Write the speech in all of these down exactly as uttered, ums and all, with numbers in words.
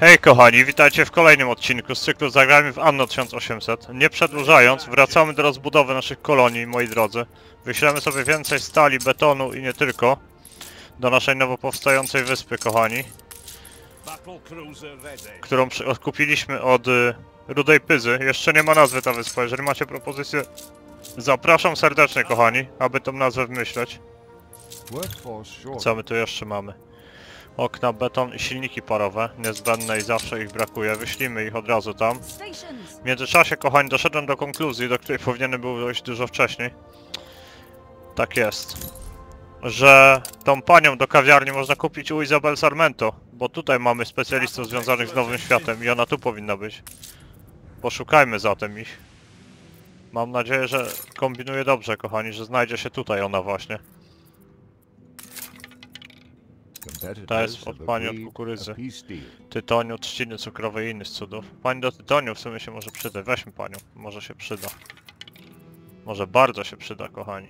Hej kochani, witajcie w kolejnym odcinku z cyklu Zagrajmy w Anno tysiąc osiemset. Nie przedłużając, wracamy do rozbudowy naszych kolonii, moi drodzy. Wyślemy sobie więcej stali, betonu i nie tylko do naszej nowo powstającej wyspy, kochani, którą kupiliśmy od y, Rudej Pyzy. Jeszcze nie ma nazwy ta wyspa, jeżeli macie propozycję, zapraszam serdecznie, kochani, aby tą nazwę wymyśleć. Co my tu jeszcze mamy? Okna, beton i silniki parowe, niezbędne i zawsze ich brakuje, wyślijmy ich od razu tam. W międzyczasie, kochani, doszedłem do konkluzji, do której powinienem był dojść dużo wcześniej. Tak jest, że tą panią do kawiarni można kupić u Izabel Sarmento, bo tutaj mamy specjalistów związanych z Nowym Światem i ona tu powinna być. Poszukajmy zatem ich. Mam nadzieję, że kombinuję dobrze, kochani, że znajdzie się tutaj ona właśnie. Ta jest od pani od kukurydzy, tytoniu, trzciny cukrowej i innych cudów. Pani do tytoniu w sumie się może przydać. Weźmy panią, może się przyda. Może bardzo się przyda, kochani.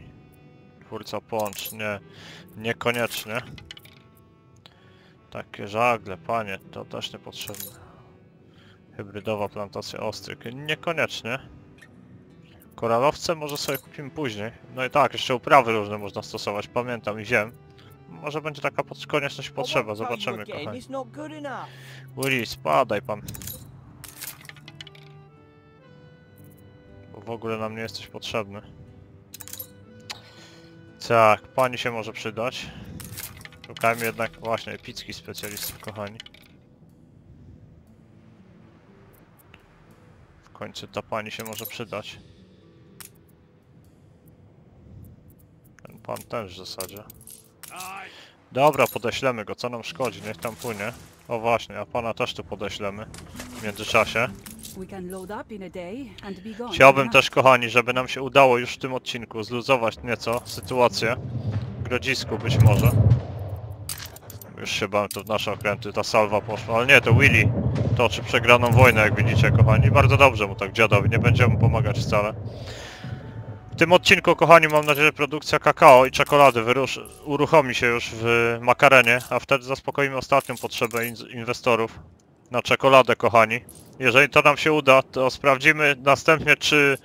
Twórca połącz, nie, niekoniecznie. Takie żagle, panie, to też niepotrzebne. Hybrydowa plantacja ostryk, niekoniecznie. Koralowce może sobie kupimy później. No i tak, jeszcze uprawy różne można stosować, pamiętam i wiem. Może będzie taka konieczność potrzeba, zobaczymy, kochani. Willy, spadaj pan. Bo w ogóle nam nie jesteś potrzebny. Tak, pani się może przydać. Szukajmy jednak właśnie epickich specjalistów, kochani. W końcu ta pani się może przydać. Ten pan też w zasadzie. Dobra, podeślemy go, co nam szkodzi, niech tam płynie. O właśnie, a pana też tu podeślemy w międzyczasie. Chciałbym też, kochani, żeby nam się udało już w tym odcinku zluzować nieco sytuację w Grodzisku być może. Już się bałem, to w nasze okręty ta salwa poszła, ale nie, to Willy toczy przegraną wojnę, jak widzicie, kochani. Bardzo dobrze mu tak dziadowi, nie będziemy mu pomagać wcale. W tym odcinku, kochani, mam nadzieję, że produkcja kakao i czekolady wyruszy, uruchomi się już w Makarenie, a wtedy zaspokoimy ostatnią potrzebę inwestorów na czekoladę, kochani. Jeżeli to nam się uda, to sprawdzimy następnie, czy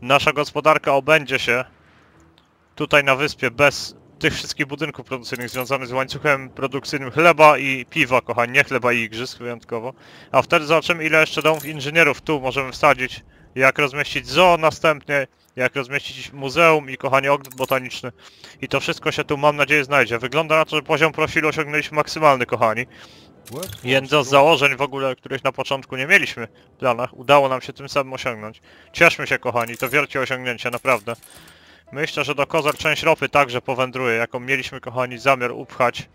nasza gospodarka obędzie się tutaj na wyspie bez tych wszystkich budynków produkcyjnych związanych z łańcuchem produkcyjnym chleba i piwa, kochani, nie chleba i igrzysk wyjątkowo. A wtedy zobaczymy, ile jeszcze domów inżynierów tu możemy wsadzić, jak rozmieścić zoo następnie, jak rozmieścić muzeum i, kochani, ogród botaniczny. I to wszystko się tu, mam nadzieję, znajdzie. Wygląda na to, że poziom profilu osiągnęliśmy maksymalny, kochani. Jedno z założeń w ogóle, których na początku nie mieliśmy w planach, udało nam się tym samym osiągnąć. Cieszmy się, kochani, to wielkie osiągnięcie, naprawdę. Myślę, że do Kozar część ropy także powędruje, jaką mieliśmy, kochani, zamiar upchać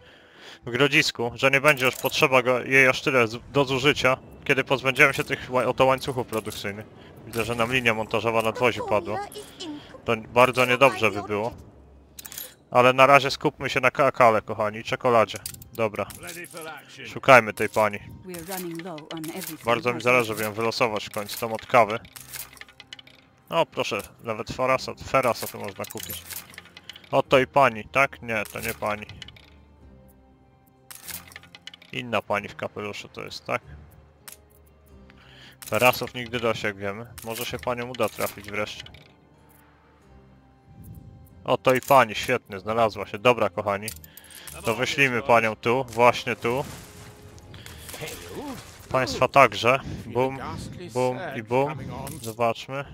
w Grodzisku, że nie będzie już potrzeba go, jej aż tyle do zużycia, kiedy pozbędziemy się tych oto łańcuchów produkcyjnych. Widzę, że nam linia montażowa nadwozi padła. To bardzo niedobrze by było. Ale na razie skupmy się na kakale, kochani, i czekoladzie. Dobra. Szukajmy tej pani. Bardzo mi zależy, żeby ją wylosować w końcu tam od kawy. No proszę, nawet Ferasa, Ferasa to można kupić. Oto i pani, tak? Nie, to nie pani. Inna pani w kapeluszu to jest, tak? Ferasów nigdy dość, jak wiemy. Może się panią uda trafić wreszcie. Oto i pani, świetnie, znalazła się. Dobra, kochani. To wyślijmy panią tu, właśnie tu. Państwa także. Bum, bum i bum. Zobaczmy.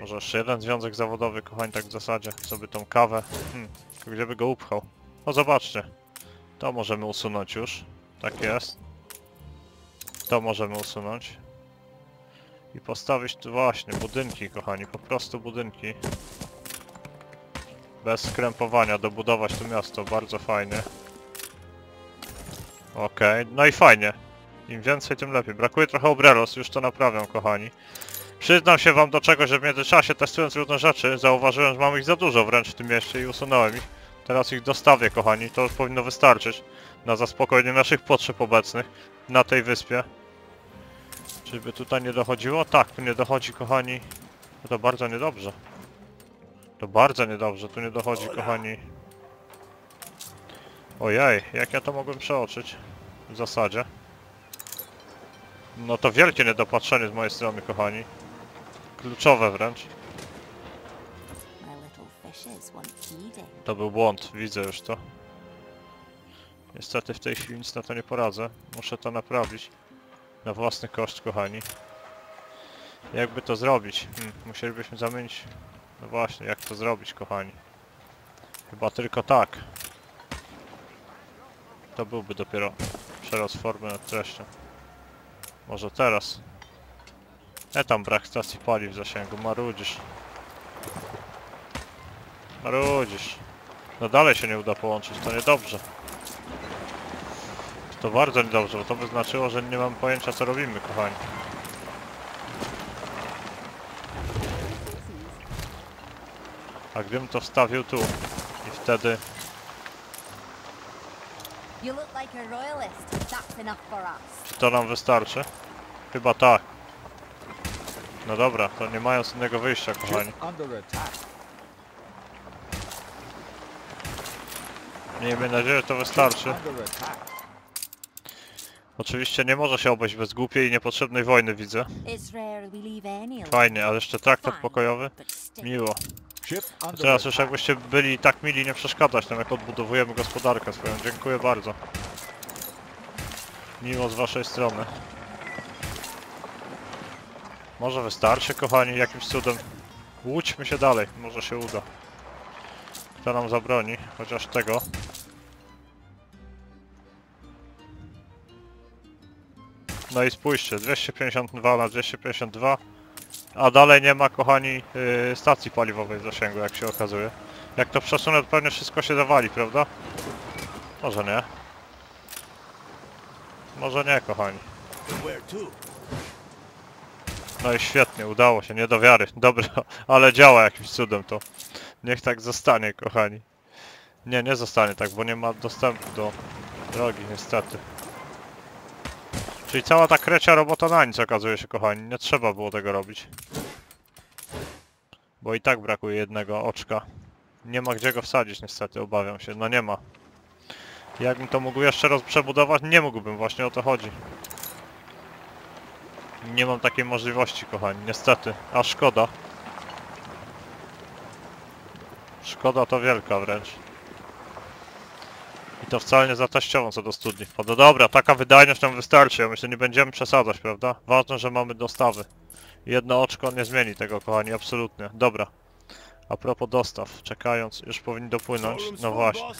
Może jeszcze jeden związek zawodowy, kochani, tak w zasadzie. Sobie tą kawę. Hmm, gdzie by go upchał? No zobaczcie. To możemy usunąć już. Tak jest. To możemy usunąć. I postawić tu właśnie budynki, kochani. Po prostu budynki. Bez skrępowania. Dobudować to miasto. Bardzo fajnie. Okej. Okay. No i fajnie. Im więcej, tym lepiej. Brakuje trochę obrelos. Już to naprawiam, kochani. Przyznam się wam do czegoś, że w międzyczasie, testując różne rzeczy, zauważyłem, że mam ich za dużo wręcz w tym mieście i usunąłem ich. Teraz ich dostawię, kochani. To już powinno wystarczyć na zaspokojenie naszych potrzeb obecnych na tej wyspie. Czyżby tutaj nie dochodziło? Tak, tu nie dochodzi, kochani. No to bardzo niedobrze. To bardzo niedobrze, tu nie dochodzi, kochani. Ojej, jak ja to mogłem przeoczyć? w zasadzie. No to wielkie niedopatrzenie z mojej strony, kochani. Kluczowe wręcz. To był błąd, widzę już to. Niestety w tej chwili nic na to nie poradzę. Muszę to naprawić. Na własny koszt, kochani. Jakby to zrobić? Hmm, musielibyśmy zamienić... No właśnie, jak to zrobić, kochani? Chyba tylko tak. To byłby dopiero przerost formy nad treścią. Może teraz. E tam brak stacji paliw w zasięgu, marudzisz. Marudzisz. No dalej się nie uda połączyć, to niedobrze. To bardzo niedobrze, bo to by znaczyło, że nie mam pojęcia co robimy, kochani. A gdybym to wstawił tu i wtedy... Czy to nam wystarczy? Chyba tak. No dobra, to nie mając innego wyjścia, kochani. Miejmy nadzieję, że to wystarczy. Oczywiście nie może się obejść bez głupiej i niepotrzebnej wojny, widzę. Fajnie, ale jeszcze traktat pokojowy? Miło. A teraz już jakbyście byli tak mili nie przeszkadzać nam, jak odbudowujemy gospodarkę swoją. Dziękuję bardzo. Miło z waszej strony. Może wystarczy, kochani, jakimś cudem. Łudźmy się dalej, może się uda. To nam zabroni, chociaż tego. No i spójrzcie, dwieście pięćdziesiąt dwa na dwieście pięćdziesiąt dwa. A dalej nie ma, kochani, yy, stacji paliwowej w zasięgu, jak się okazuje. Jak to przesunę, to pewnie wszystko się zawali, prawda? Może nie. Może nie, kochani. No i świetnie, udało się, nie do wiary. Dobra, ale działa jakimś cudem to. Niech tak zostanie, kochani. Nie, nie zostanie tak, bo nie ma dostępu do drogi, niestety. Czyli cała ta krecia robota na nic, okazuje się, kochani. Nie trzeba było tego robić. Bo i tak brakuje jednego oczka. Nie ma gdzie go wsadzić, niestety, obawiam się. No nie ma. Jakbym to mógł jeszcze raz przebudować, nie mógłbym, właśnie o to chodzi. Nie mam takiej możliwości, kochani, niestety. A szkoda. Szkoda to wielka wręcz. I to wcale nie za teściową co do studni. No dobra, taka wydajność nam wystarczy. Ja myślę, nie będziemy przesadzać, prawda? Ważne, że mamy dostawy. Jedno oczko nie zmieni tego, kochani, absolutnie. Dobra. A propos dostaw, czekając, już powinni dopłynąć. No właśnie.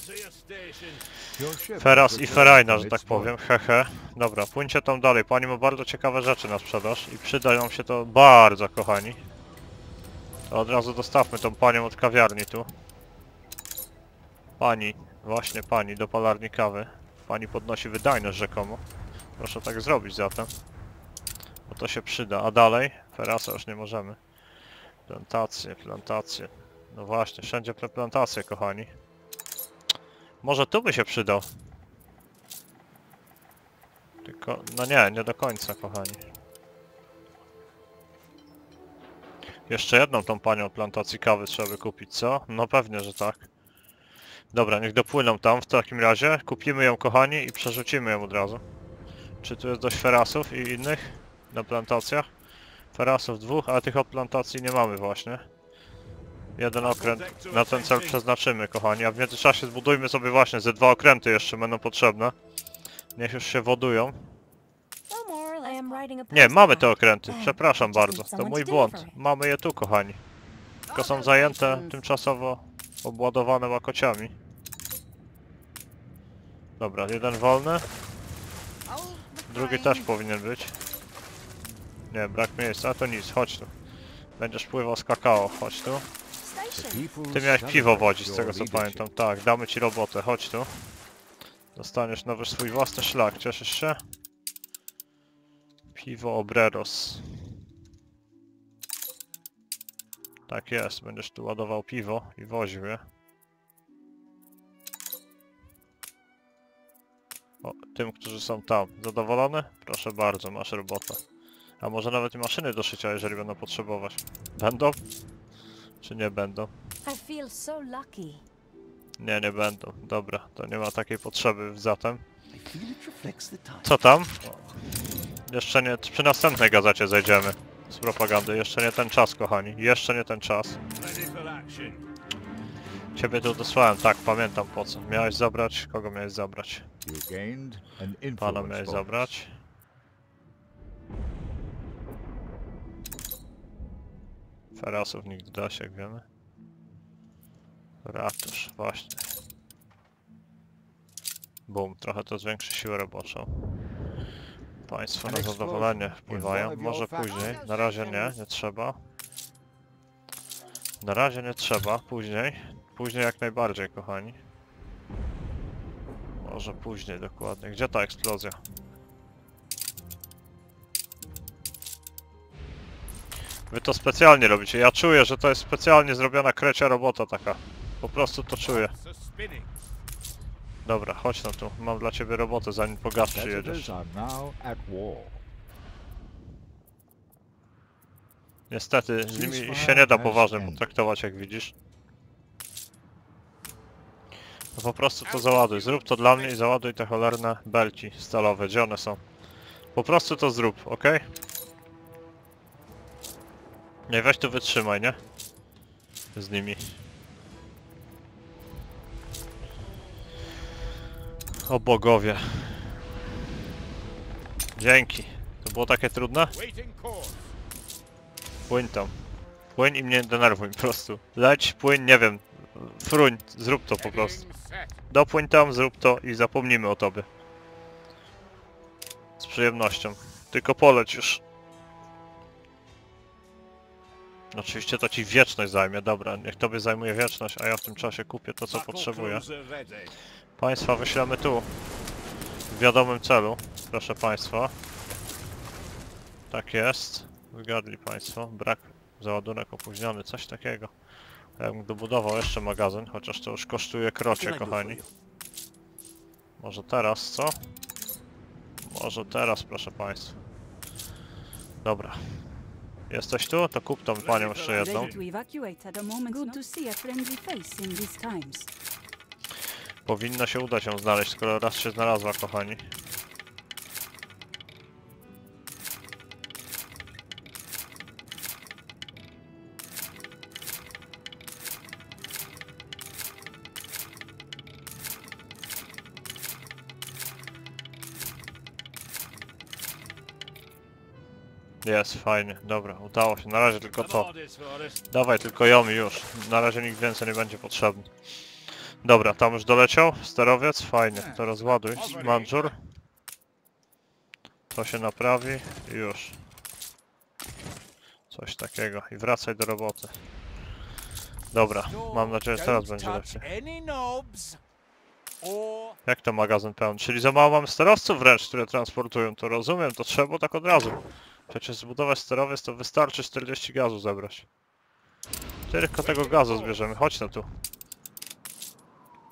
Feras i ferajna, że tak powiem, hehe. Dobra, płyńcie tam dalej. Pani ma bardzo ciekawe rzeczy na sprzedaż i przyda nam się to bardzo, kochani. To od razu dostawmy tą panią od kawiarni tu. Pani. Właśnie pani, do palarni kawy. Pani podnosi wydajność rzekomo. Proszę tak zrobić zatem. Bo to się przyda. A dalej? Ferasa już nie możemy. Plantacje, plantacje. No właśnie, wszędzie plantacje, kochani. Może tu by się przydał. Tylko... No nie, nie do końca, kochani. Jeszcze jedną tą panią od plantacji kawy trzeba by kupić, co? No pewnie, że tak. Dobra, niech dopłyną tam w takim razie. Kupimy ją, kochani, i przerzucimy ją od razu. Czy tu jest dość ferasów i innych na plantacjach? Ferasów dwóch, ale tych od plantacji nie mamy właśnie. Jeden okręt na ten cel przeznaczymy, kochani, a w międzyczasie zbudujmy sobie właśnie ze dwa okręty jeszcze będą potrzebne. Niech już się wodują. Nie, mamy te okręty, przepraszam bardzo, to mój błąd. Mamy je tu, kochani. Tylko są zajęte tymczasowo... obładowane łakociami. Dobra, jeden wolny. Drugi też powinien być. Nie, brak miejsca, a to nic, chodź tu. Będziesz pływał z kakao, chodź tu. Ty miałeś piwo wodzić, z tego co pamiętam. Tak, damy ci robotę, chodź tu. Dostaniesz nowy swój własny szlak, cieszysz się? Piwo Obreros. Tak jest, będziesz tu ładował piwo i woził je. O, tym, którzy są tam. Zadowolony? Proszę bardzo, masz robotę. A może nawet i maszyny do szycia, jeżeli będą potrzebować. Będą? Czy nie będą? Nie, nie będą. Dobra, to nie ma takiej potrzeby zatem. Co tam? Jeszcze nie... Przy następnej gazecie zejdziemy z propagandy. Jeszcze nie ten czas, kochani. Jeszcze nie ten czas. Ciebie tu dosłałem, tak, pamiętam po co. Miałeś zabrać? Kogo miałeś zabrać? Pana miałeś zabrać. Ferasów nigdy da się, jak wiemy. Ratusz, właśnie. Bum, trochę to zwiększy siłę roboczą. Państwo na zadowolenie wpływają, może później. Na razie nie, nie trzeba. Na razie nie trzeba, później. Później jak najbardziej, kochani. Może później dokładnie. Gdzie ta eksplozja? Wy to specjalnie robicie. Ja czuję, że to jest specjalnie zrobiona krecia robota taka. Po prostu to czuję. Dobra, chodź no tu. Mam dla ciebie robotę, zanim po gaz przyjedziesz. Niestety, z nimi się nie da poważnie potraktować, jak widzisz. No po prostu to załaduj. Zrób to dla mnie i załaduj te cholerne belki stalowe. Gdzie one są? Po prostu to zrób, ok? Nie, weź tu wytrzymaj, nie? Z nimi. O bogowie. Dzięki. To było takie trudne? Płyń tam. Płyń i mnie denerwuj po prostu. Leć, płyń, nie wiem. Fruń, zrób to po prostu. Dopłyń tam, zrób to i zapomnimy o tobie. Z przyjemnością. Tylko poleć już. Oczywiście to ci wieczność zajmie, dobra, niech tobie zajmuje wieczność, a ja w tym czasie kupię to, co potrzebuję. Państwa wyślemy tu, w wiadomym celu, proszę państwa. Tak jest, zgadli państwo, brak, załadunek opóźniony, coś takiego. Ja bym dobudował jeszcze magazyn, chociaż to już kosztuje krocie, kochani. Może teraz, co? Może teraz, proszę państwa. Dobra. Jesteś tu? To kup tą panią jeszcze jedną. Powinno się udać ją znaleźć, skoro raz się znalazła, kochani. Jest, fajnie, dobra, udało się, na razie tylko to. Dawaj, tylko ją już, na razie nikt więcej nie będzie potrzebny. Dobra, tam już doleciał sterowiec, fajnie, to rozładuj, manżur. To się naprawi i już. Coś takiego i wracaj do roboty. Dobra, mam nadzieję, że teraz będzie lepiej. Jak to magazyn pełny? Czyli za mało mam sterowców wręcz, które transportują, to rozumiem, to trzeba tak od razu. Przecież zbudować sterowiec to wystarczy czterdzieści gazu zebrać. Tylko tego gazu zbierzemy, chodź na tu.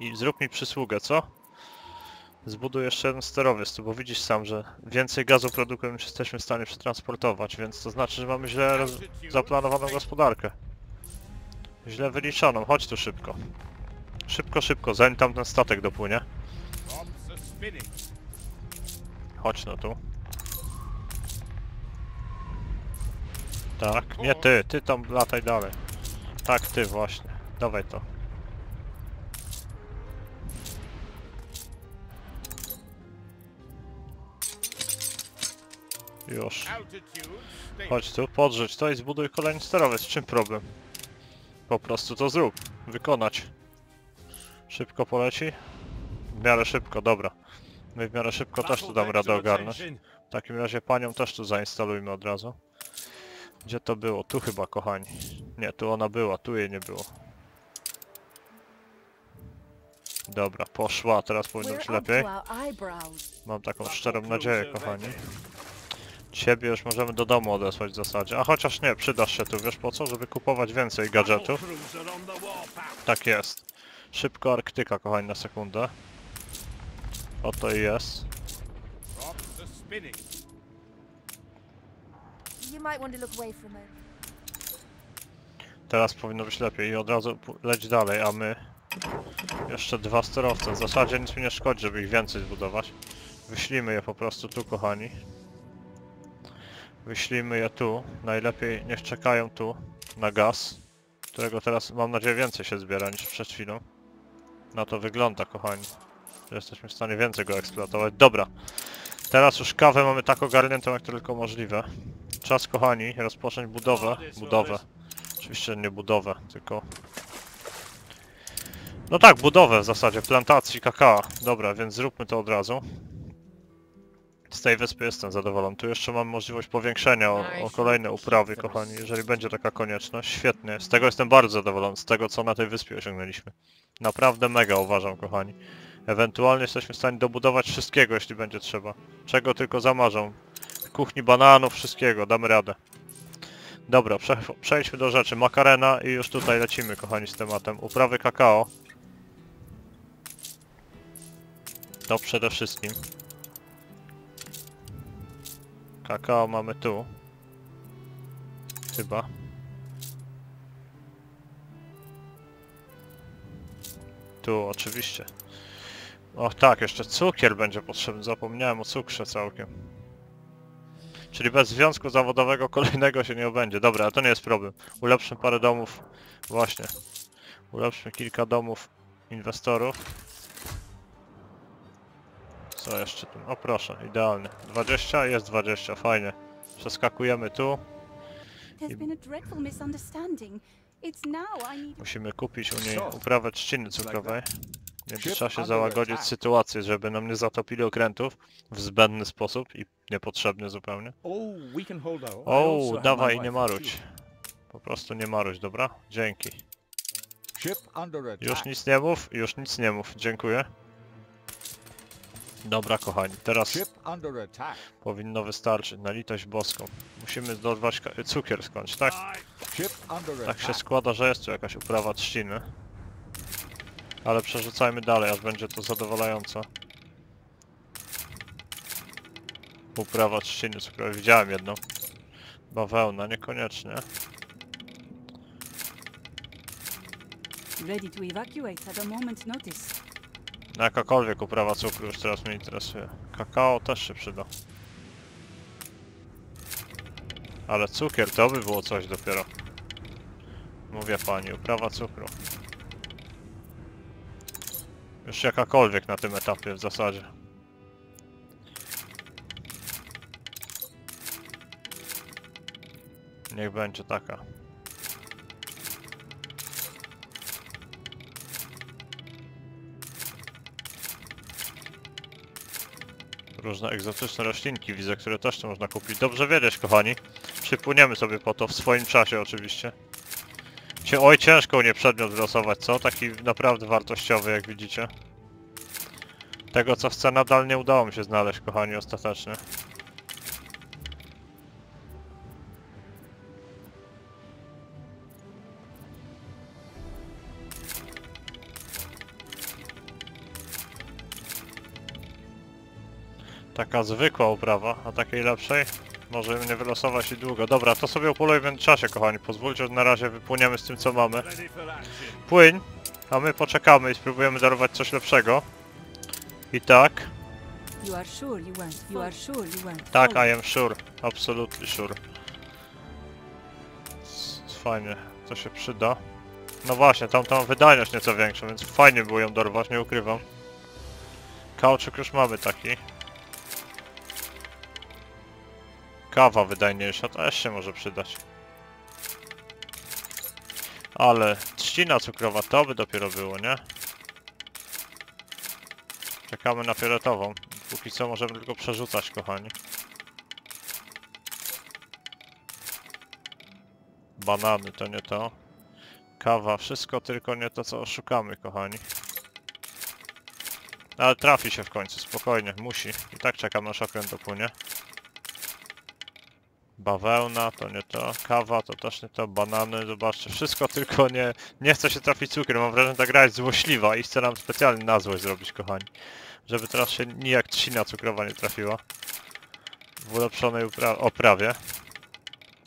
I zrób mi przysługę, co? Zbuduj jeszcze jeden sterowiec tu, bo widzisz sam, że więcej gazu produkujemy niż jesteśmy w stanie przetransportować, więc to znaczy, że mamy źle roz... zaplanowaną gospodarkę. Źle wyliczoną, chodź tu szybko. Szybko, szybko, zanim tam ten statek dopłynie. Chodź no tu. Tak, nie ty, ty tam lataj dalej. Tak, ty właśnie. Dawaj to. Już. Chodź tu, podrzuć to i zbuduj kolejny sterowiec. Z czym problem? Po prostu to zrób. Wykonać. Szybko poleci? W miarę szybko, dobra. My w miarę szybko też tu dam radę ogarnąć. W takim razie panią też tu zainstalujmy od razu. Gdzie to było? Tu chyba, kochani. Nie, tu ona była, tu jej nie było. Dobra, poszła, teraz powinno być lepiej. Mam taką szczerą nadzieję, kochani. Ciebie już możemy do domu odesłać w zasadzie. A chociaż nie, przydasz się tu, wiesz po co? Żeby kupować więcej gadżetów. Tak jest. Szybko Arktyka, kochani, na sekundę. Oto i jest. Teraz powinno być lepiej i od razu leć dalej, a my Jeszcze dwa sterowce. W zasadzie nic mi nie szkodzi, żeby ich więcej zbudować. Wyślijmy je po prostu tu, kochani. Wyślijmy je tu. Najlepiej niech czekają tu na gaz, którego teraz mam nadzieję więcej się zbiera niż przed chwilą. No to wygląda, kochani, że jesteśmy w stanie więcej go eksploatować. Dobra. Teraz już kawę mamy tak ogarniętą, jak to tylko możliwe. Czas, kochani, rozpocząć budowę. Budowę. Oczywiście nie budowę, tylko... No tak, budowę w zasadzie, plantacji kakao. Dobra, więc zróbmy to od razu. Z tej wyspy jestem zadowolony. Tu jeszcze mam możliwość powiększenia o, o kolejne uprawy, kochani, jeżeli będzie taka konieczność. Świetnie, z tego jestem bardzo zadowolony, z tego co na tej wyspie osiągnęliśmy. Naprawdę mega uważam, kochani. Ewentualnie jesteśmy w stanie dobudować wszystkiego, jeśli będzie trzeba. Czego tylko zamarzą. Kuchni bananów, wszystkiego, damy radę. Dobra, prze przejdźmy do rzeczy. Makarena i już tutaj lecimy, kochani, z tematem. Uprawy kakao. To przede wszystkim. Kakao mamy tu. Chyba. Tu, oczywiście. O tak, jeszcze cukier będzie potrzebny. Zapomniałem o cukrze całkiem. Czyli bez związku zawodowego kolejnego się nie obędzie. Dobra, ale to nie jest problem. Ulepszmy parę domów. Właśnie. Ulepszmy kilka domów inwestorów. Co jeszcze tu? O proszę, idealnie. dwadzieścia, jest dwadzieścia, fajnie. Przeskakujemy tu. I... Musimy kupić u niej uprawę trzciny cukrowej. Nie trzeba się załagodzić sytuację, żeby nam nie zatopili okrętów w zbędny sposób i niepotrzebny zupełnie. O, dawaj, nie marudź. Po prostu nie marudź, dobra? Dzięki. Już nic nie mów, już nic nie mów, dziękuję. Dobra, kochani, teraz powinno wystarczyć, na litość boską. Musimy dorwać cukier skądś, tak? Tak się składa, że jest tu jakaś uprawa trzciny. Ale przerzucajmy dalej, aż będzie to zadowalające. Uprawa trzciny cukrowej, widziałem jedną. Bawełna, niekoniecznie. Ready to evacuate at a moment notice. Na jakakolwiek uprawa cukru już teraz mnie interesuje. Kakao też się przyda. Ale cukier to by było coś dopiero. Mówię pani, uprawa cukru. Już jakakolwiek na tym etapie w zasadzie. Niech będzie taka. Różne egzotyczne roślinki widzę, które też tu można kupić. Dobrze wiedzieć, kochani. Przypłyniemy sobie po to w swoim czasie oczywiście. Cię, oj, ciężko u nie przedmiot wylosować, co? Taki naprawdę wartościowy, jak widzicie. Tego, co chcę, nadal nie udało mi się znaleźć, kochani, ostatecznie. Taka zwykła uprawa, a takiej lepszej może nie wylosować i długo. Dobra, to sobie upolujmy w czasie, kochani. Pozwólcie, że na razie wypłyniemy z tym, co mamy. Płyń, a my poczekamy i spróbujemy darować coś lepszego. I tak. Tak, I am sure. Absolutely sure. Fajnie, to się przyda. No właśnie, tam tam wydajność nieco większa, więc fajnie było ją dorwać, nie ukrywam. Kauczuk już mamy taki. Kawa wydajniejsza też się może przydać. Ale trzcina cukrowa to by dopiero było, nie? Czekamy na fioletową. Póki co możemy tylko przerzucać, kochani. Banany to nie to. Kawa, wszystko tylko nie to, co szukamy, kochani. Ale trafi się w końcu, spokojnie, musi. I tak czekam, aż okręt dopłynie. Bawełna, to nie to, kawa, to też nie to, banany, zobaczcie, wszystko tylko nie... Nie chce się trafić cukier, mam wrażenie, że ta gra jest złośliwa i chce nam specjalnie na złość zrobić, kochani. Żeby teraz się nijak trzcina cukrowa nie trafiła. W ulepszonej upra oprawie.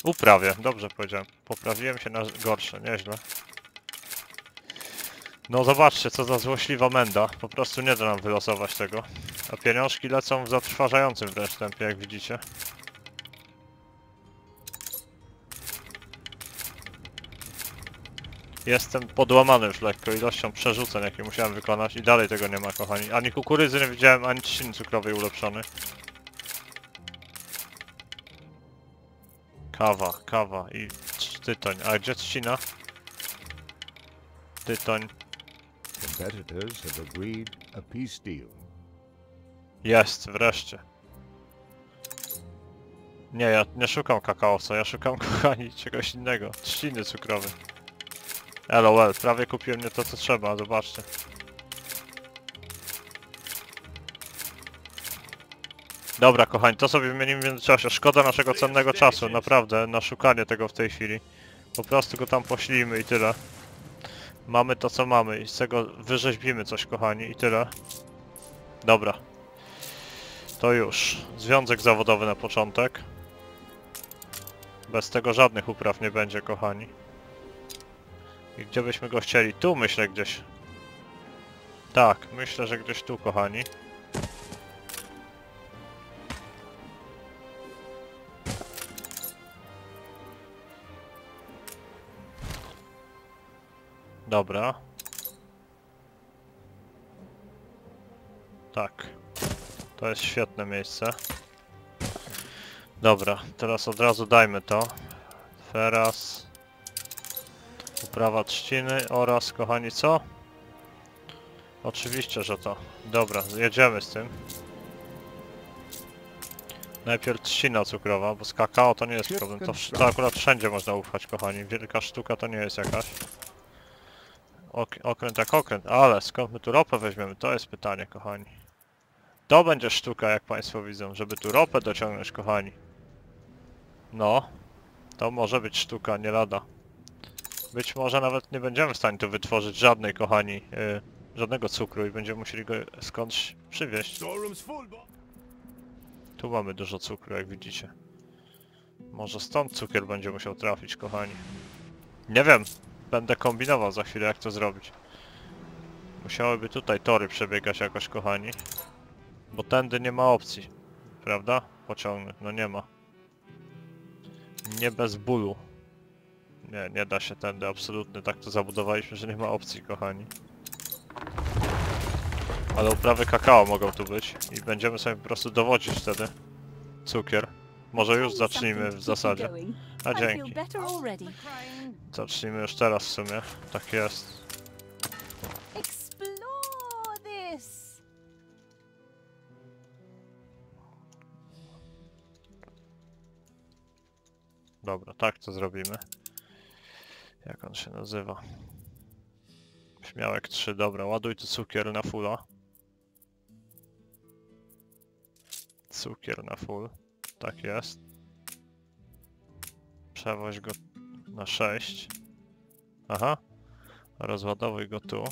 Uprawie, dobrze powiedziałem. Poprawiłem się na gorsze, nieźle. No zobaczcie, co za złośliwa menda. Po prostu nie da nam wylosować tego. A pieniążki lecą w zatrważającym wręcz tempie, jak widzicie. Jestem podłamany już lekko ilością przerzuceń, jakie musiałem wykonać i dalej tego nie ma, kochani. Ani kukurydzy nie widziałem, ani trzciny cukrowej ulepszonej. Kawa, kawa i tytoń. A gdzie trzcina? Tytoń. Jest, wreszcie. Nie, ja nie szukam kakaosa, ja szukam, kochani, czegoś innego. Trzciny cukrowej. LOL, prawie kupiłem nie to, co trzeba, zobaczcie. Dobra, kochani, to sobie wymienimy w międzyczasie. Szkoda naszego cennego czasu, naprawdę, na szukanie tego w tej chwili. Po prostu go tam poślijmy i tyle. Mamy to, co mamy i z tego wyrzeźbimy coś, kochani, i tyle. Dobra. To już. Związek zawodowy na początek. Bez tego żadnych upraw nie będzie, kochani. I gdzie byśmy go chcieli? Tu, myślę, gdzieś. Tak, myślę, że gdzieś tu, kochani. Dobra. Tak. To jest świetne miejsce. Dobra, teraz od razu dajmy to. Teraz... uprawa trzciny oraz, kochani, co? Oczywiście, że to. Dobra, jedziemy z tym. Najpierw trzcina cukrowa, bo z kakao to nie jest problem. To, to akurat wszędzie można ufać, kochani. Wielka sztuka to nie jest jakaś. Ok, okręt jak okręt, ale skąd my tu ropę weźmiemy? To jest pytanie, kochani. To będzie sztuka, jak państwo widzą, żeby tu ropę dociągnąć, kochani. No. To może być sztuka, nie lada. Być może nawet nie będziemy w stanie tu wytworzyć żadnej, kochani, yy, żadnego cukru i będziemy musieli go skądś przywieźć. Tu mamy dużo cukru, jak widzicie. Może stąd cukier będzie musiał trafić, kochani. Nie wiem, będę kombinował za chwilę, jak to zrobić. Musiałyby tutaj tory przebiegać jakoś, kochani. Bo tędy nie ma opcji, prawda? Pociągnąć, no nie ma. Nie bez bólu. Nie, nie da się tędy, absolutnie. Tak to zabudowaliśmy, że nie ma opcji, kochani. Ale uprawy kakao mogą tu być i będziemy sobie po prostu dowodzić wtedy. Cukier. Może już zacznijmy w zasadzie. A dzięki. Zacznijmy już teraz w sumie. Tak jest. Dobra, tak to zrobimy. Jak on się nazywa? Śmiałek trzy, dobra, ładuj tu cukier na fulla. Cukier na full, tak jest. Przewoź go na sześć. Aha, rozładowuj go tu.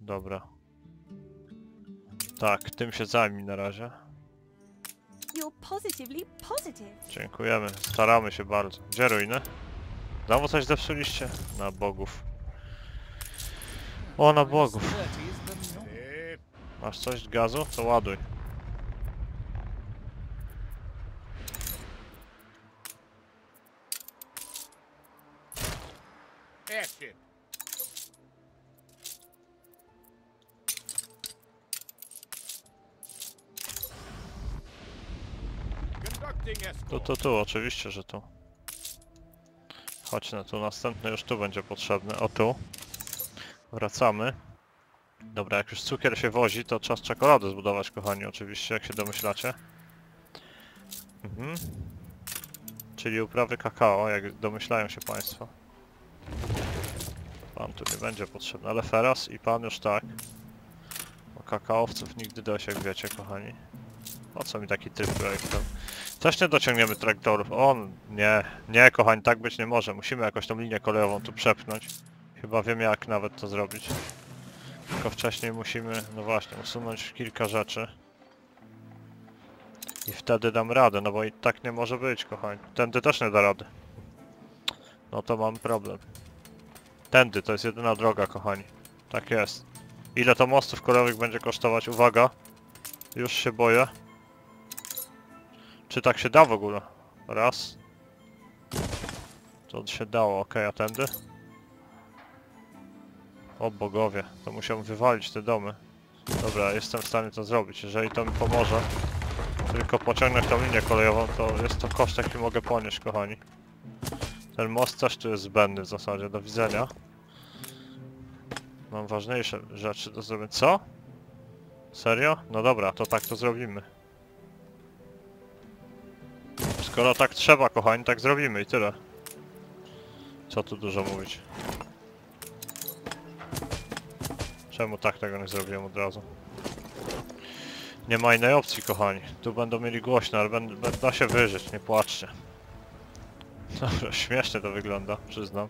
Dobra. Tak, tym się zajmij na razie. Dziękujemy, staramy się bardzo. Gdzie ruiny? Znowu coś zepsuliście? Na bogów. O, na bogów. Masz coś gazu? To ładuj. Tu, tu, tu, oczywiście, że tu. Chodź na tu, następny już tu będzie potrzebny, o tu. Wracamy. Dobra, jak już cukier się wozi, to czas czekoladę zbudować, kochani, oczywiście, jak się domyślacie. Mhm. Czyli uprawy kakao, jak domyślają się państwo. Pan tu nie będzie potrzebny, ale Feras i pan już tak. Bo kakaowców nigdy dość, jak wiecie, kochani. Po co mi taki tryb projektem? Też nie dociągniemy traktorów. On nie, nie, kochani, tak być nie może. Musimy jakoś tą linię kolejową tu przepchnąć. Chyba wiem, jak nawet to zrobić. Tylko wcześniej musimy, no właśnie, usunąć kilka rzeczy. I wtedy dam radę, no bo i tak nie może być, kochani. Tędy też nie da rady. No to mam problem. Tędy, to jest jedyna droga, kochani. Tak jest. Ile to mostów kolejowych będzie kosztować? Uwaga! Już się boję. Czy tak się da w ogóle? Raz. To się dało, okej, okay, a tędy? O bogowie, to musiałem wywalić te domy. Dobra, jestem w stanie to zrobić. Jeżeli to mi pomoże, tylko pociągnąć tą linię kolejową, to jest to koszt, jaki mogę ponieść, kochani. Ten most też tu jest zbędny w zasadzie, do widzenia. Mam ważniejsze rzeczy do zrobienia. Co? Serio? No dobra, to tak to zrobimy. Skoro tak trzeba, kochani, tak zrobimy i tyle. Co tu dużo mówić. Czemu tak tego nie zrobiłem od razu? Nie ma innej opcji, kochani. Tu będą mieli głośno, ale będę, da się wyżyć, nie płaczcie. Dobra, śmiesznie to wygląda, przyznam.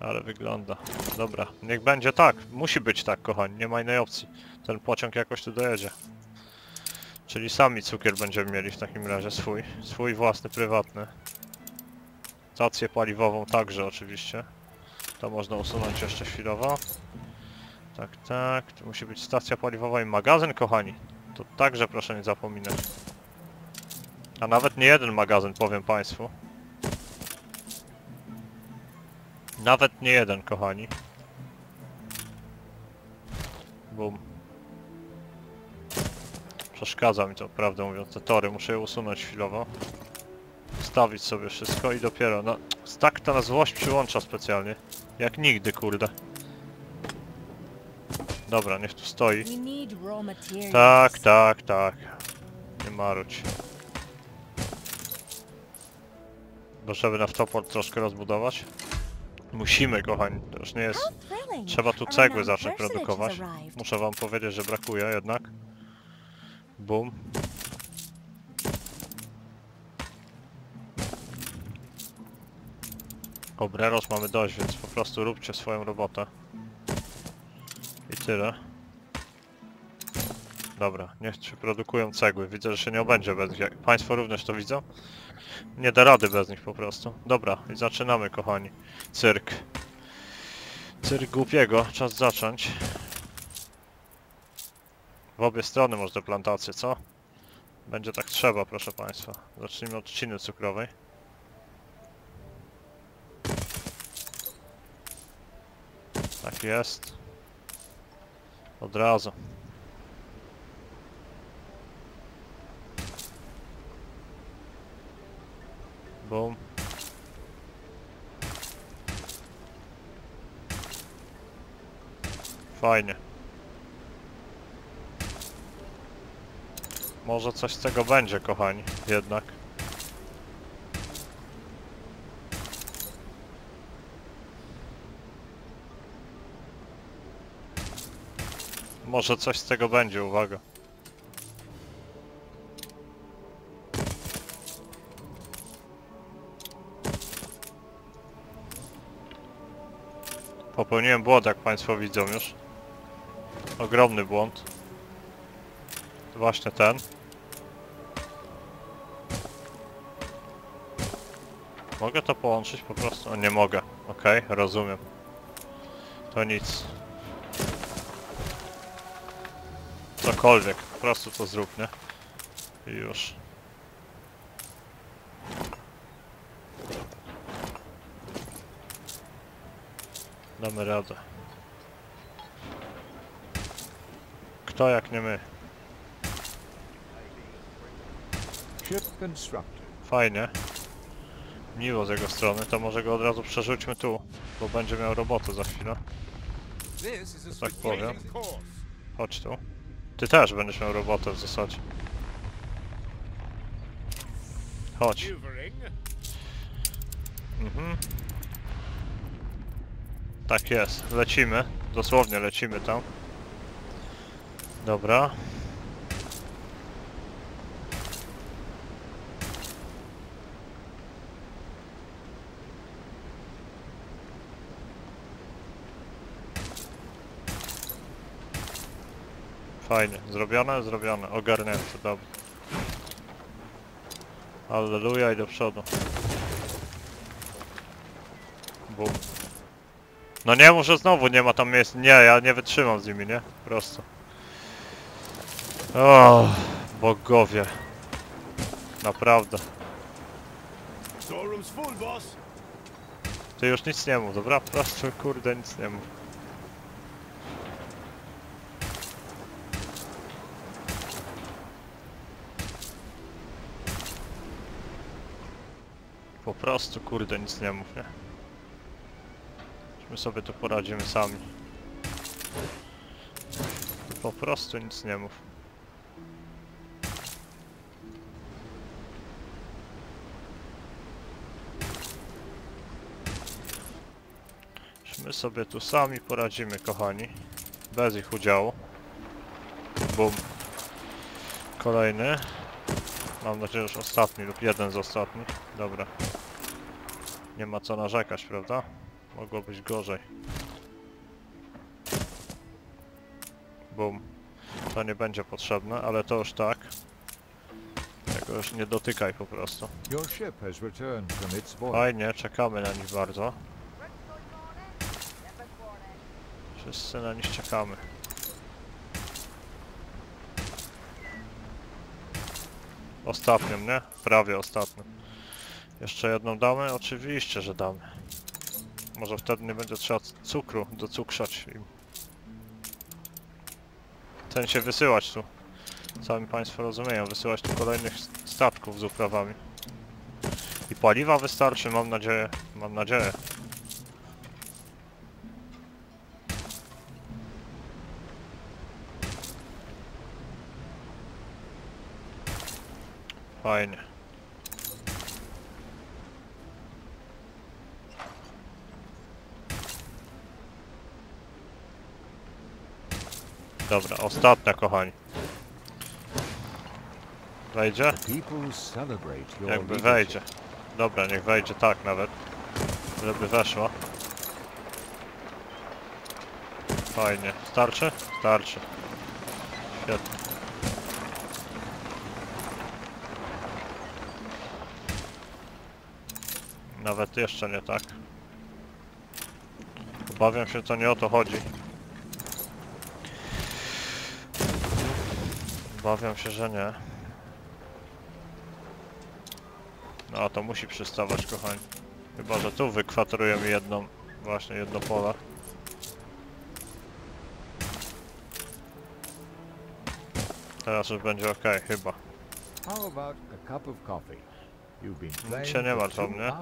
Ale wygląda. Dobra, niech będzie tak. Musi być tak, kochani, nie ma innej opcji. Ten pociąg jakoś tu dojedzie. Czyli sami cukier będziemy mieli w takim razie, swój. Swój własny, prywatny. Stację paliwową także oczywiście. To można usunąć jeszcze chwilowo. Tak, tak. Tu musi być stacja paliwowa i magazyn, kochani. To także proszę nie zapominać. A nawet nie jeden magazyn, powiem Państwu. Nawet nie jeden, kochani. Bum. Przeszkadza mi to, prawdę mówiąc, te tory. Muszę je usunąć chwilowo. Wstawić sobie wszystko i dopiero... No, tak ta złość przyłącza specjalnie. Jak nigdy, kurde. Dobra, niech tu stoi. Tak, tak, tak. Nie marudź. Bo żeby naftoport troszkę rozbudować. Musimy, kochani, to już nie jest... Trzeba tu cegły zacząć produkować. Muszę wam powiedzieć, że brakuje jednak. Bum. Obreros mamy dość, więc po prostu róbcie swoją robotę. I tyle. Dobra, niech się produkują cegły. Widzę, że się nie obędzie bez nich. Jak Państwo również to widzą? Nie da rady bez nich po prostu. Dobra, i zaczynamy, kochani. Cyrk. Cyrk głupiego. Czas zacząć. W obie strony może te plantacje, co? Będzie tak trzeba, proszę Państwa. Zacznijmy od trzciny cukrowej. Tak jest. Od razu. Bum. Fajnie. Może coś z tego będzie, kochani, jednak. Może coś z tego będzie, uwaga. Popełniłem błąd, jak Państwo widzą już. Ogromny błąd. Właśnie ten. Mogę to połączyć po prostu? O, nie mogę. Okej, okay, rozumiem. To nic. Cokolwiek, po prostu to zrób, nie? I już. Damy radę. Kto jak nie my? Fajnie. Miło z jego strony, to może go od razu przerzućmy tu, bo będzie miał robotę za chwilę. Tak powiem. Chodź tu. Ty też będziesz miał robotę w zasadzie. Chodź. Mhm. Tak jest, lecimy. Dosłownie lecimy tam. Dobra. Fajnie, zrobione, zrobione, ogarnięte, dobra. Alleluja i do przodu. Bum. No nie, może znowu nie ma tam miejsca. Nie, ja nie wytrzymam z nimi, nie? Prosto. O, bogowie. Naprawdę. Ty już nic nie mów, dobra? Prosto, kurde, nic nie mów. Po prostu, kurde, nic nie mów, nie? My sobie tu poradzimy sami. Po prostu nic nie mów. My sobie tu sami poradzimy, kochani. Bez ich udziału. Bum. Kolejny. Mam nadzieję, że ostatni lub jeden z ostatnich. Dobra. Nie ma co narzekać, prawda? Mogło być gorzej. Bum. To nie będzie potrzebne, ale to już tak. Tego już nie dotykaj po prostu. Fajnie, czekamy na nich bardzo. Wszyscy na nich czekamy. Ostatnim, nie? Prawie ostatnim. Jeszcze jedną damy? Oczywiście, że damy. Może wtedy nie będzie trzeba cukru docukrzać im. Ten się wysyłać tu. Sami Państwo rozumieją, wysyłać tu kolejnych statków z uprawami. I paliwa wystarczy, mam nadzieję. Mam nadzieję. Fajnie. Dobra, ostatnia, kochani. Wejdzie? Jakby wejdzie. Dobra, niech wejdzie tak nawet. Żeby weszła. Fajnie. Starczy? Starczy. Świetnie. Nawet jeszcze nie tak. Obawiam się, to nie o to chodzi. Obawiam się, że nie. No a to musi przystawać, kochani. Chyba, że tu wykwaterujemy jedną, właśnie jedno pole. Teraz już będzie ok, chyba. Nic się nie martw o mnie.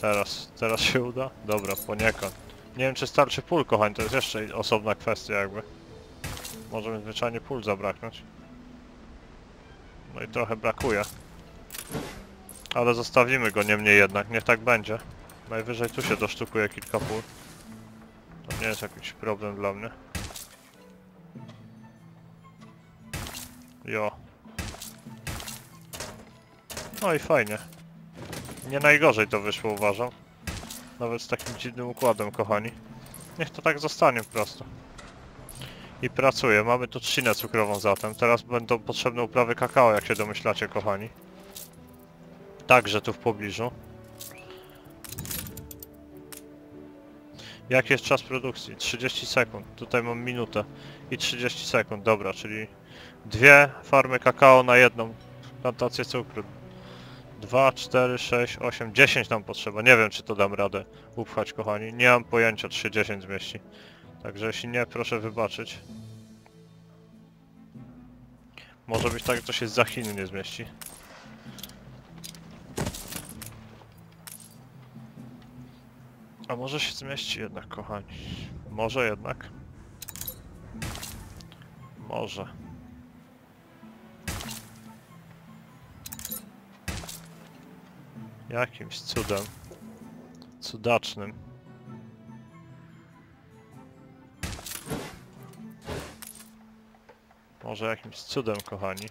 Teraz, teraz się uda? Dobra, poniekąd. Nie wiem, czy starczy pól, kochani, to jest jeszcze osobna kwestia jakby. Może mi zwyczajnie pól zabraknąć. No i trochę brakuje. Ale zostawimy go niemniej jednak, niech tak będzie. Najwyżej tu się dosztukuje kilka pól. To nie jest jakiś problem dla mnie. Jo. No i fajnie. Nie najgorzej to wyszło, uważam. Nawet z takim dziwnym układem, kochani. Niech to tak zostanie po prostu. I pracuję. Mamy tu trzcinę cukrową zatem. Teraz będą potrzebne uprawy kakao, jak się domyślacie, kochani. Także tu w pobliżu. Jaki jest czas produkcji? trzydzieści sekund. Tutaj mam minutę i trzydzieści sekund. Dobra, czyli dwie farmy kakao na jedną plantację cukru. dwa, cztery, sześć, osiem, dziesięć nam potrzeba. Nie wiem, czy to dam radę upchać, kochani. Nie mam pojęcia, czy się dziesięć zmieści. Także jeśli nie, proszę wybaczyć. Może być tak, że to się za Chin nie zmieści. A może się zmieści jednak, kochani. Może jednak. Może. Jakimś cudem. Cudacznym. Może jakimś cudem, kochani.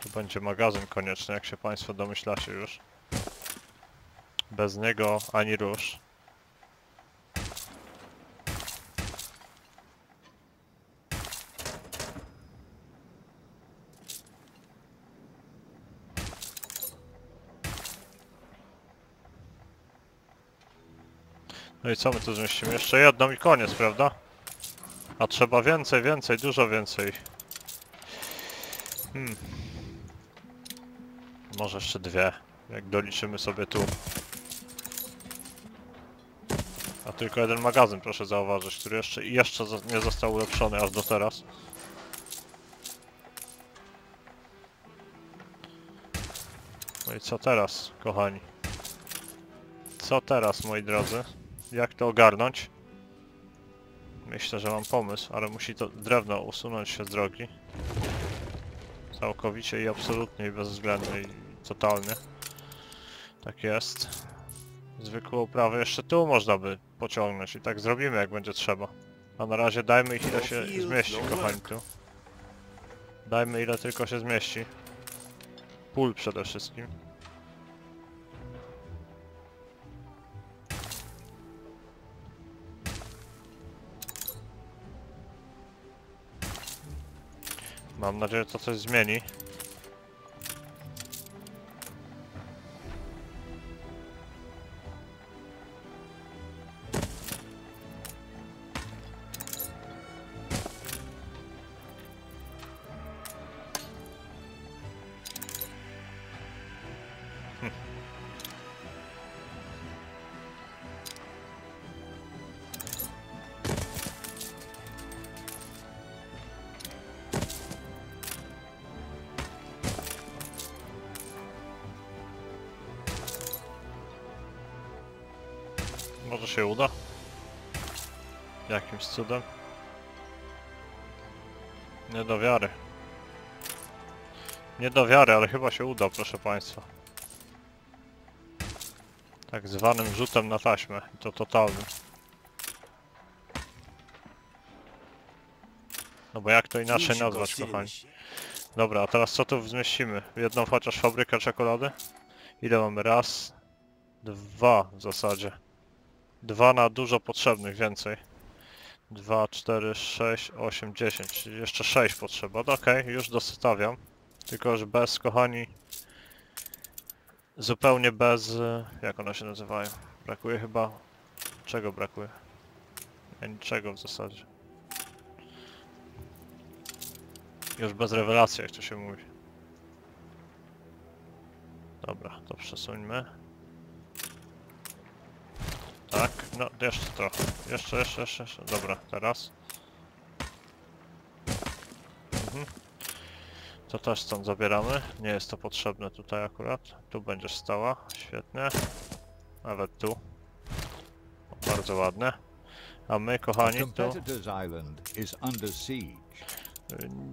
Tu będzie magazyn koniecznie, jak się Państwo domyślacie już. Bez niego ani rusz. No i co my tu zmieścimy? Jeszcze jedną i koniec, prawda? A trzeba więcej, więcej, dużo więcej. Hmm. Może jeszcze dwie, jak doliczymy sobie tu. A tylko jeden magazyn, proszę zauważyć, który jeszcze i jeszcze nie został ulepszony aż do teraz. No i co teraz, kochani? Co teraz, moi drodzy? Jak to ogarnąć? Myślę, że mam pomysł, ale musi to drewno usunąć się z drogi. Całkowicie i absolutnie, i bezwzględnie, i totalnie. Tak jest. Zwykłą uprawę jeszcze tu można by pociągnąć i tak zrobimy, jak będzie trzeba. A na razie dajmy ich, ile się zmieści, kochani, tu. Dajmy, ile tylko się zmieści. Pól przede wszystkim. Mam nadzieję, że to coś zmieni. Hm. Może się uda? Jakimś cudem? Nie do wiary. Nie do wiary, ale chyba się uda, proszę państwa. Tak zwanym rzutem na taśmę. I to totalnym. No bo jak to inaczej nazwać, kochani? Dobra, a teraz co tu zmieścimy? Jedną chociaż fabrykę czekolady? Ile mamy? Raz, dwa w zasadzie. Dwa na dużo potrzebnych, więcej. Dwa, cztery, sześć, osiem, dziesięć. Jeszcze sześć potrzeba. No okej, okay, już dostawiam. Tylko już bez, kochani... Zupełnie bez... Jak one się nazywają? Brakuje chyba... Czego brakuje? Nie, niczego w zasadzie. Już bez rewelacji, jak to się mówi. Dobra, to przesuńmy. Tak, no jeszcze trochę. Jeszcze, jeszcze, jeszcze, jeszcze. Dobra, teraz. Mhm. To też stąd zabieramy. Nie jest to potrzebne tutaj akurat. Tu będziesz stała. Świetnie. Nawet tu. Bardzo ładne. A my, kochani, tu...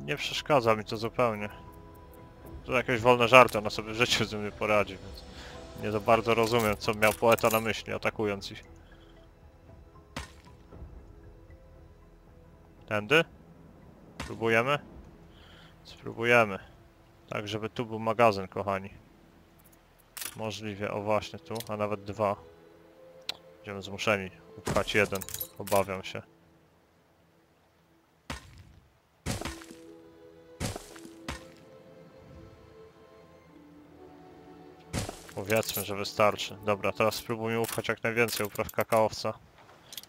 Nie przeszkadza mi to zupełnie. To jakieś wolne żarty, ona sobie w życiu ze mnie poradzi, więc... Nie za bardzo rozumiem, co miał poeta na myśli, atakując ich. Tędy? Próbujemy? Spróbujemy. Tak, żeby tu był magazyn, kochani. Możliwie, o właśnie tu, a nawet dwa. Będziemy zmuszeni upchać jeden, obawiam się. Powiedzmy, że wystarczy. Dobra, teraz spróbujmy upchać jak najwięcej upraw kakaowca.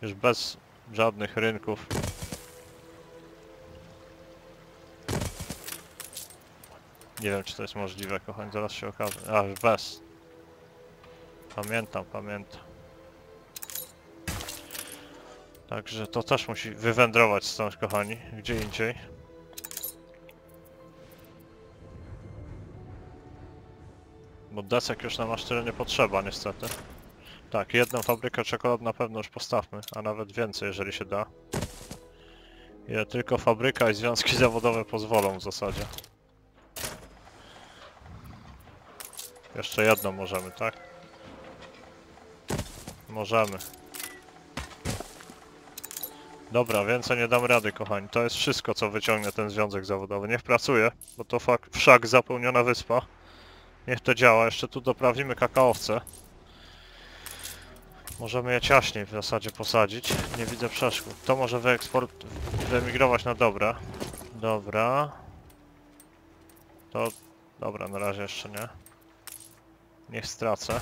Już bez żadnych rynków. Nie wiem, czy to jest możliwe, kochani, zaraz się okaże. A, już bez. Pamiętam, pamiętam. Także to też musi wywędrować stąd, kochani, gdzie indziej. Bo desek już nam aż tyle nie potrzeba, niestety. Tak, jedną fabrykę czekolad na pewno już postawmy, a nawet więcej, jeżeli się da. Ile tylko fabryka i związki zawodowe pozwolą w zasadzie. Jeszcze jedną możemy, tak? Możemy. Dobra, więcej nie dam rady, kochani. To jest wszystko, co wyciągnie ten związek zawodowy. Niech pracuje, bo to wszak zapełniona wyspa. Niech to działa. Jeszcze tu doprawimy kakaowce. Możemy je ciaśniej w zasadzie posadzić. Nie widzę przeszkód. To może wyeksport... wyemigrować na dobre. Dobra. To... Dobra, na razie jeszcze nie. Niech stracę.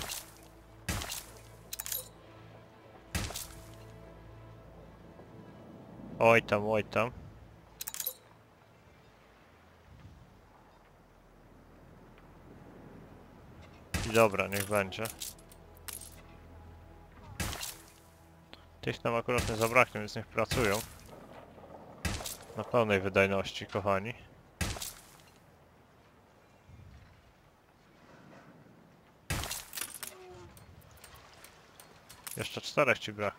Oj tam, oj tam. Dobra, niech będzie. Tych tam akurat nie zabraknie, więc niech pracują. Na pełnej wydajności, kochani. Jeszcze czterech ci brak.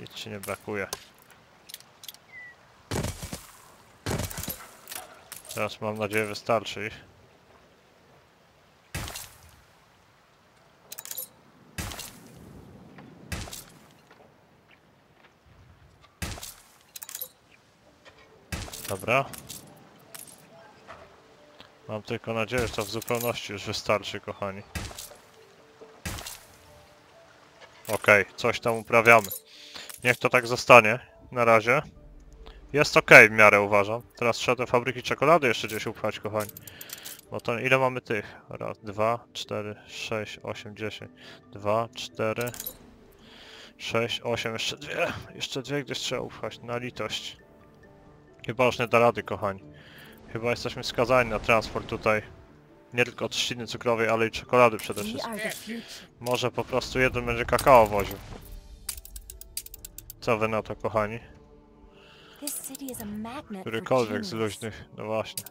Nic ci nie brakuje. Teraz mam nadzieję wystarczy ich. Dobra. Mam tylko nadzieję, że to w zupełności już wystarczy, kochani. Okej, okay, coś tam uprawiamy. Niech to tak zostanie, na razie. Jest okej, okay, w miarę uważam. Teraz trzeba te fabryki czekolady jeszcze gdzieś upchać, kochani. Bo to ile mamy tych? Raz, dwa, cztery, sześć, osiem, dziesięć. Dwa, cztery, sześć, osiem, jeszcze dwie. Jeszcze dwie gdzieś trzeba upchać, na litość. Chyba już nie da rady, kochani. Chyba jesteśmy skazani na transport tutaj. Nie tylko trzciny cukrowej, ale i czekolady przede wszystkim. Może po prostu jeden będzie kakao woził. Co wy na to, kochani? Którykolwiek z luźnych, no właśnie.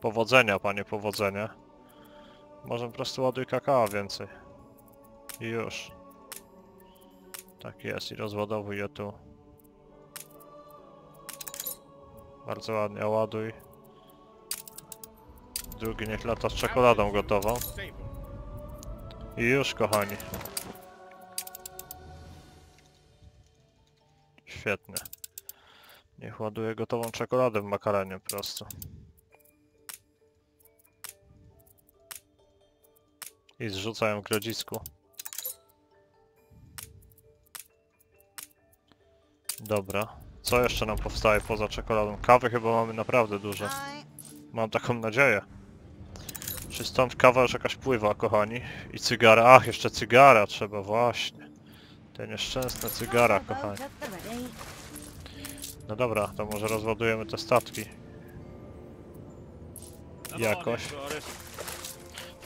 Powodzenia, panie, powodzenia. Może po prostu ładuj kakao więcej. I już. Tak jest, i rozładowuj je tu. Bardzo ładnie, ładuj. Drugi niech lata z czekoladą gotową. I już, kochani. Świetnie. Niech ładuje gotową czekoladę w makarenie po prostu. I zrzucają w Grodzisku. Dobra. Co jeszcze nam powstaje poza czekoladą? Kawy chyba mamy naprawdę dużo. Mam taką nadzieję. Czy stąd kawa już jakaś pływa, kochani? I cygara. Ach, jeszcze cygara trzeba, właśnie. Te nieszczęsne cygara, kochani. No dobra, to może rozładujemy te statki. Jakoś.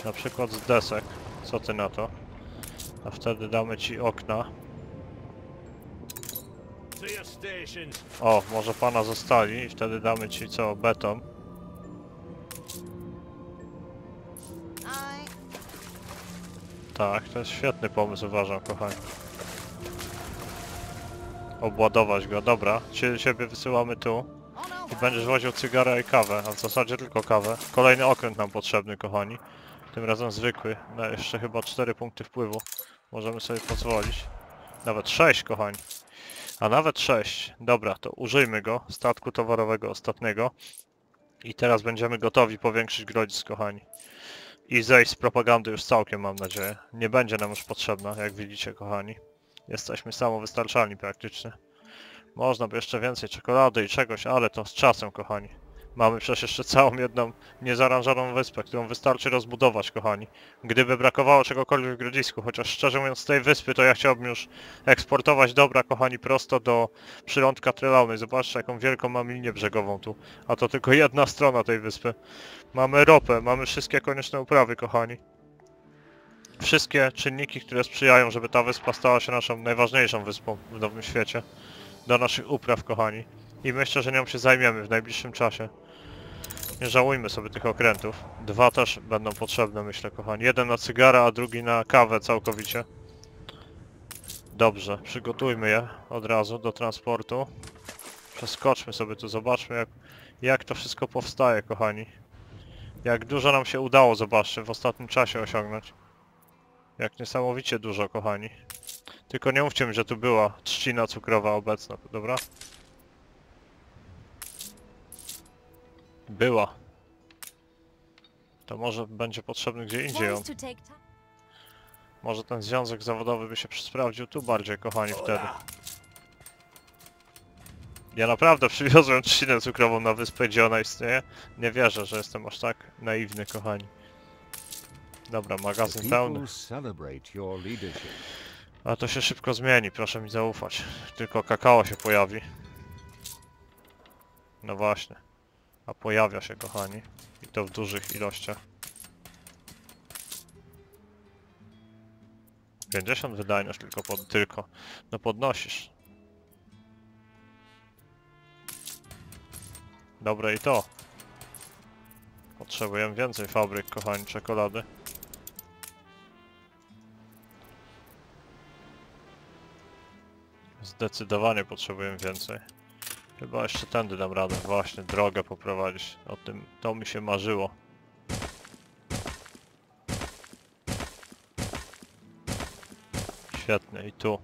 Na przykład z desek. Co ty na to? A wtedy damy ci okna. O, może pana zostali i wtedy damy ci co? Beton. Tak, to jest świetny pomysł, uważam, kochani. Obładować go, dobra. Cie, ciebie wysyłamy tu. I będziesz woził cygara i kawę, a w zasadzie tylko kawę. Kolejny okręt nam potrzebny, kochani. Tym razem zwykły. No, jeszcze chyba cztery punkty wpływu. Możemy sobie pozwolić. Nawet sześć, kochani. A nawet sześć. Dobra, to użyjmy go, statku towarowego ostatniego. I teraz będziemy gotowi powiększyć Grodzisk, kochani. I zejść z propagandy już całkiem, mam nadzieję. Nie będzie nam już potrzebna, jak widzicie, kochani. Jesteśmy samowystarczalni praktycznie. Można by jeszcze więcej czekolady i czegoś, ale to z czasem, kochani. Mamy przecież jeszcze całą jedną niezaranżowaną wyspę, którą wystarczy rozbudować, kochani. Gdyby brakowało czegokolwiek w Grodzisku, chociaż szczerze mówiąc z tej wyspy to ja chciałbym już eksportować dobra, kochani, prosto do Przylądka Trelawnej. Zobaczcie, jaką wielką mam linię brzegową tu. A to tylko jedna strona tej wyspy. Mamy ropę, mamy wszystkie konieczne uprawy, kochani. Wszystkie czynniki, które sprzyjają, żeby ta wyspa stała się naszą najważniejszą wyspą w Nowym Świecie. Do naszych upraw, kochani. I myślę, że nią się zajmiemy w najbliższym czasie. Nie żałujmy sobie tych okrętów. Dwa też będą potrzebne, myślę, kochani. Jeden na cygara, a drugi na kawę całkowicie. Dobrze, przygotujmy je od razu do transportu. Przeskoczmy sobie tu, zobaczmy jak, jak to wszystko powstaje, kochani. Jak dużo nam się udało, zobaczcie, w ostatnim czasie osiągnąć. Jak niesamowicie dużo, kochani. Tylko nie mówcie mi, że tu była trzcina cukrowa obecna, dobra? Była. To może będzie potrzebny gdzie indziej ją. Może ten związek zawodowy by się sprawdził tu bardziej, kochani, wtedy. Ja naprawdę przywiozłem trzcinę cukrową na wyspę, gdzie ona istnieje. Nie wierzę, że jestem aż tak naiwny, kochani. Dobra, magazyn pełny. Ale to się szybko zmieni, proszę mi zaufać. Tylko kakao się pojawi. No właśnie. A pojawia się, kochani. I to w dużych ilościach. pięćdziesiąt wydajność tylko, pod, tylko. No podnosisz. Dobre i to. Potrzebujemy więcej fabryk, kochani, czekolady. Zdecydowanie potrzebujemy więcej. Chyba jeszcze tędy dam radę, właśnie, drogę poprowadzić. O tym, to mi się marzyło. Świetnie, i tu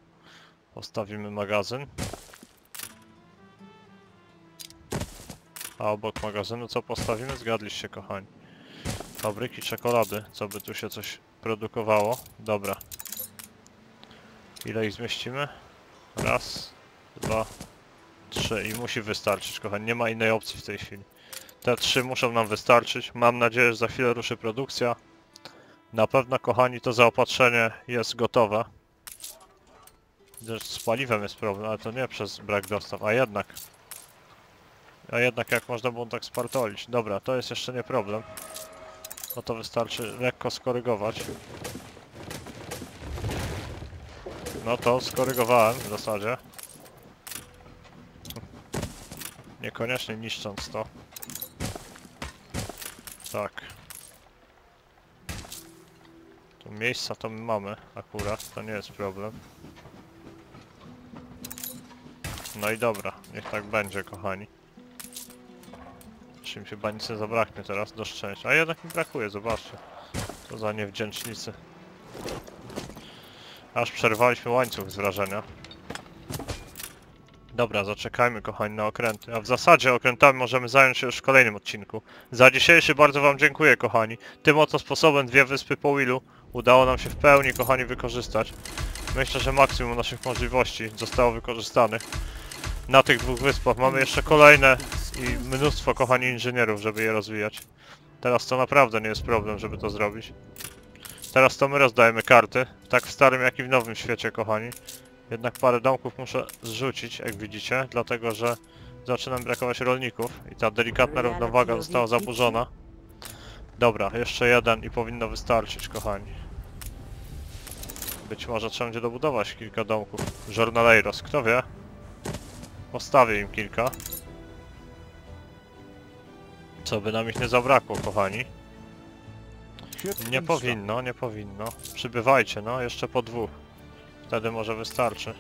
postawimy magazyn. A obok magazynu co postawimy? Zgadliście, kochani. Fabryki czekolady, co by tu się coś produkowało. Dobra. Ile ich zmieścimy? Raz, dwa, trzy i musi wystarczyć, kochani. Nie ma innej opcji w tej chwili. Te trzy muszą nam wystarczyć. Mam nadzieję, że za chwilę ruszy produkcja. Na pewno, kochani, to zaopatrzenie jest gotowe. Z paliwem jest problem, ale to nie przez brak dostaw, a jednak... A jednak jak można było tak spartolić. Dobra, to jest jeszcze nie problem. No to wystarczy lekko skorygować. No to skorygowałem w zasadzie. Niekoniecznie niszcząc to. Tak. Tu miejsca to my mamy akurat, to nie jest problem. No i dobra, niech tak będzie, kochani. Im chyba nic nie zabraknie teraz, do szczęścia. A jednak mi brakuje, zobaczcie. Co za niewdzięcznicy. Aż przerwaliśmy łańcuch z wrażenia. Dobra, zaczekajmy, kochani, na okręty. A w zasadzie okrętami możemy zająć się już w kolejnym odcinku. Za dzisiejszy bardzo wam dziękuję, kochani. Tym oto sposobem dwie wyspy po Willu udało nam się w pełni, kochani, wykorzystać. Myślę, że maksimum naszych możliwości zostało wykorzystanych. Na tych dwóch wyspach mamy jeszcze kolejne i mnóstwo, kochani, inżynierów, żeby je rozwijać. Teraz to naprawdę nie jest problem, żeby to zrobić. Teraz to my rozdajemy karty, tak w starym, jak i w nowym świecie, kochani. Jednak parę domków muszę zrzucić, jak widzicie, dlatego że zaczyna brakować rolników i ta delikatna równowaga została zaburzona. Dobra, jeszcze jeden i powinno wystarczyć, kochani. Być może trzeba będzie dobudować kilka domków. Jornaleiros, kto wie? Postawię im kilka. Co by nam ich nie zabrakło, kochani. Nie powinno, nie powinno. Przybywajcie, no, jeszcze po dwóch. Wtedy może wystarczy.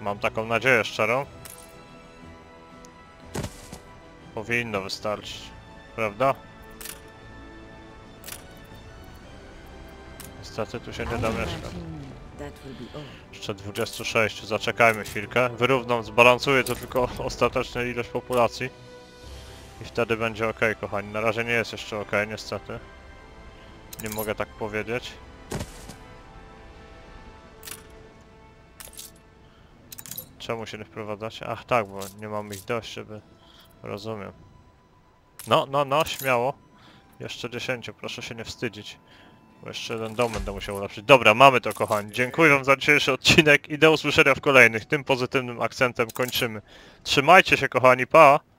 Mam taką nadzieję szczerą. Powinno wystarczyć, prawda? Niestety tu się nie da mieszkać. Jeszcze dwadzieścia sześć, zaczekajmy chwilkę. Wyrównam, zbalansuję to tylko ostateczną ilość populacji. I wtedy będzie ok, kochani. Na razie nie jest jeszcze ok, niestety. Nie mogę tak powiedzieć. Czemu się nie wprowadzacie? Ach tak, bo nie mam ich dość, żeby... Rozumiem. No, no, no, śmiało. Jeszcze dziesięć, proszę się nie wstydzić. Bo jeszcze jeden dom będę musiał ulepszyć. Dobra, mamy to, kochani. Dziękuję wam za dzisiejszy odcinek i do usłyszenia w kolejnych. Tym pozytywnym akcentem kończymy. Trzymajcie się, kochani, pa!